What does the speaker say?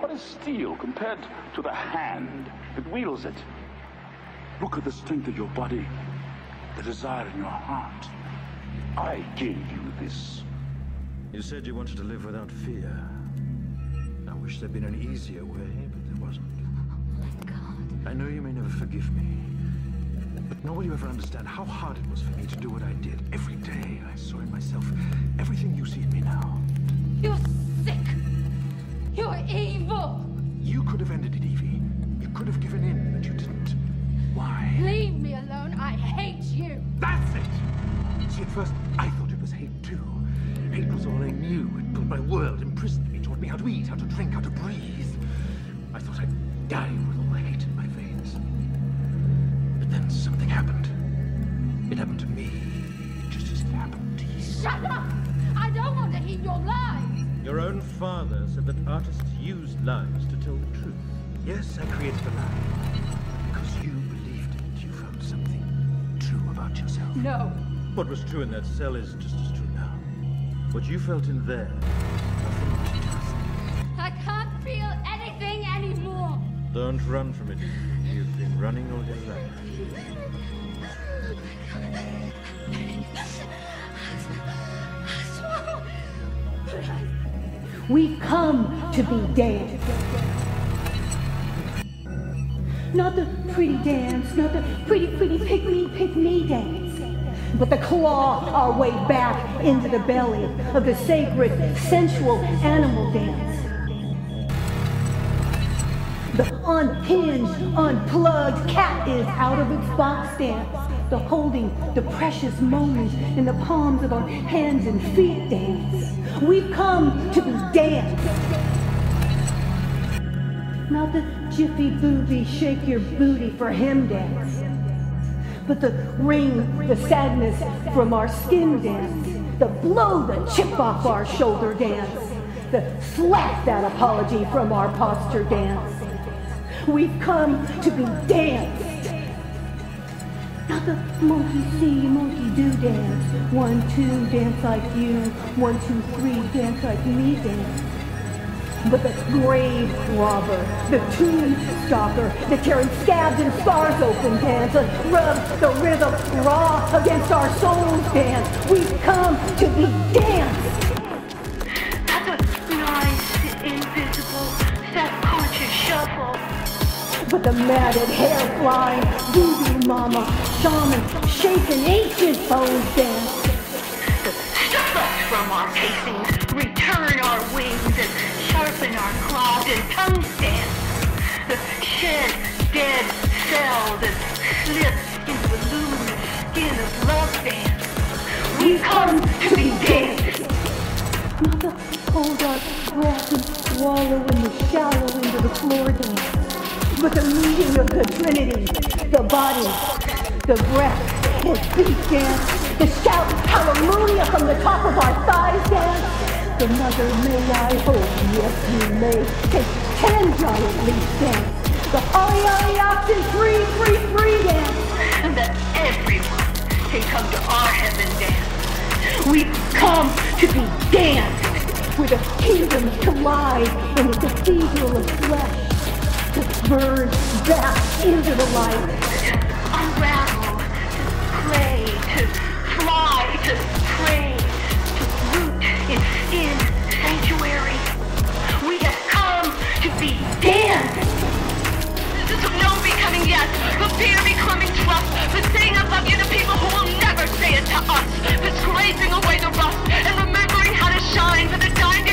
What is steel compared to the hand that wields it? Look at the strength of your body, the desire in your heart. I gave you this. You said you wanted to live without fear. I wish there'd been an easier way, but there wasn't. Oh my God. I know you may never forgive me, but nor will you ever understand how hard it was for me to do what I did. Every day I saw in myself everything you see in me now. You're sick. You're evil. You could have ended it, Evie. You could have given in, but you didn't. Why? Leave me alone. I hate you. That's it. See, at first, I thought it was hate, too. Hate was all I knew. It built my world, imprisoned me, taught me how to eat, how to drink, how to breathe. I thought I'd die with all the hate in my veins. But then something happened. It happened to me. It just as it happened to you. Shut up! I don't want to hear your lies! Your own father said that artists used lies to tell the truth. Yes, I created a lie. Because you believed it, you found something true about yourself. No. What was true in that cell is just as true now. What you felt in there, nothing much does. I can't feel anything anymore. Don't run from it. You've been running all your life. Oh my God. We come to be dead. Not the pretty dance, not the pretty pick me dance, but the claw our way back into the belly of the sacred, sensual animal dance. The unhinged, unplugged cat is out of its box dance. The holding the precious moments in the palms of our hands and feet dance. We've come to be danced. Not the jiffy booby, shake your booty for him dance, but the wring the sadness from our skin dance, the blow the chip off our shoulder dance, the slap that apology from our posture dance. We've come to be danced. Not the monkey see, monkey do dance. 1, 2, dance like you. 1, 2, 3, dance like me dance. But the grave robber, the tomb stalker, the tearing scabs and scars open dance, the rub the rhythm raw against our souls dance. We've come to be danced. Not the noise, invisible, self-conscious shuffle, but the matted hair flying, voodoo mama, shaman, shaking ancient bones dance. Stuff us from our casings, return our wings, and sharpen our claws and tongue dance. The shed dead cells and slip into the luminous skin of love dance. We come to be danced. Not the cold dark breath and wallow in the shallow into the floor dance, but the meeting of the Trinity, the body, the breath, the feet dance, the shout hallelujah from the top of our thighs dance, the mother may I hope, yes you may, take 10 giant leaps dance, the holly holly oxen free dance, and that everyone can come to our heaven dance. We come to be danced, where the kingdoms collide in the cathedral of flesh, to burn back into the light, to unravel, to play, to fly, to pray, to root in skin sanctuary. We have come to be danced. This is no becoming yes, but fear becoming trust, but saying I love you to people who will never say it to us, but scraping away the rust and remembering how to shine for the dying.